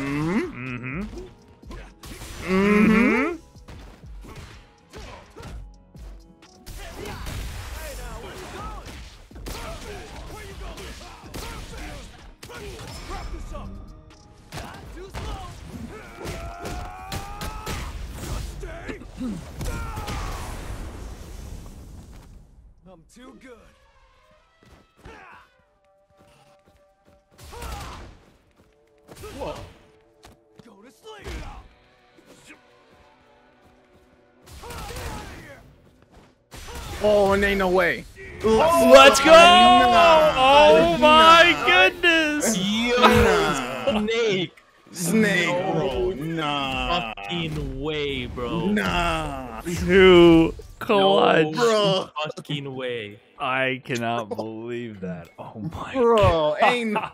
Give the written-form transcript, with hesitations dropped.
Mm-hmm. Mm-hmm. Mm-hmm. I'm too good. Whoa. Go to sleep. Oh, and ain't no way. Oh, let's go. Oh, my goodness. Yo, Snake. Bro, nah. Fucking way, bro. Nah. Dude. Clutch. No, bro. Fucking way. I cannot believe that. Oh my God. Bro, ain't